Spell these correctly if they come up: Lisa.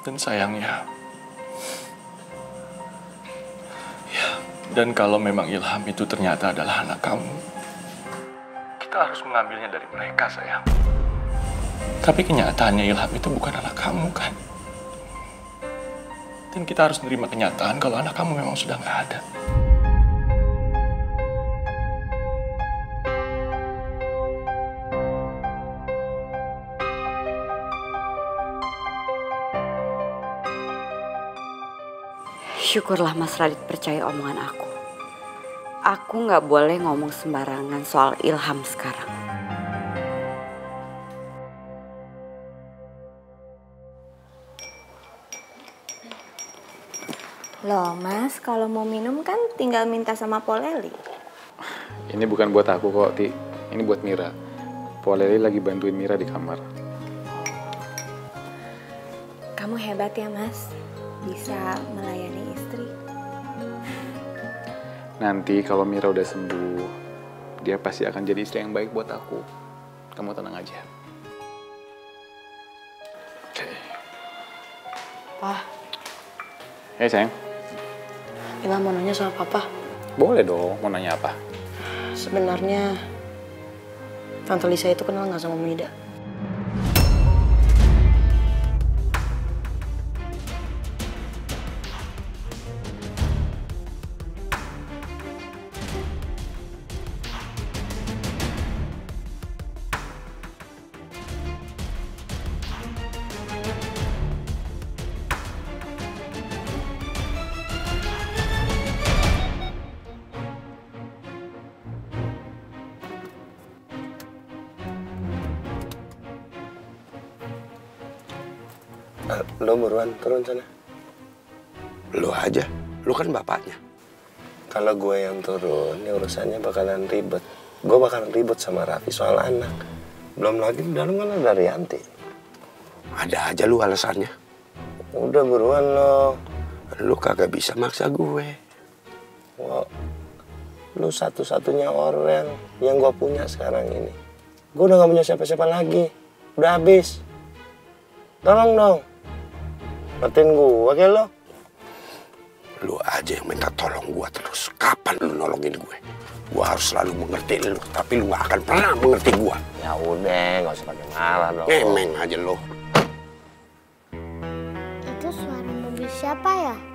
Dan sayangnya, ya, dan kalau memang Ilham itu ternyata adalah anak kamu, kita harus mengambilnya dari mereka, sayang. Tapi kenyataannya Ilham itu bukan anak kamu, kan? Dan kita harus menerima kenyataan kalau anak kamu memang sudah nggak ada. Syukurlah Mas Radit percaya omongan aku. Aku nggak boleh ngomong sembarangan soal Ilham sekarang. Loh Mas, kalau mau minum kan tinggal minta sama Poleli. Ini bukan buat aku kok, Ti. Ini buat Mira. Poleli lagi bantuin Mira di kamar. Kamu hebat ya Mas, bisa melayani istri. Nanti kalau Mira udah sembuh, dia pasti akan jadi istri yang baik buat aku. Kamu tenang aja. Oke. Pa. Hei sayang. Ilham mau nanya sama Papa. Boleh dong, mau nanya apa? Sebenarnya Tante Lisa itu kenal nggak sama Mida? Lo buruan turun sana. Lo aja, lo kan bapaknya. Kalau gue yang turun, ya urusannya bakalan ribet. Gue bakalan ribet sama Raffi soal anak. Belum lagi di dalam kan ada Rianti. Ada aja lo alasannya. Udah buruan lo. Lo kagak bisa maksa gue. Wow. Lo satu-satunya orang yang gue punya sekarang ini. Gue udah gak punya siapa-siapa lagi. Udah habis. Tolong dong. Ngertiin gue kayak lo. Lo aja yang minta tolong gue terus. Kapan lo nolongin gue? Gue harus selalu mengerti lo. Tapi lo gak akan pernah mengerti gue. Ya udah, gak usah pake ngalah dong. Ngemeng aja lo. Itu suara mobil siapa ya?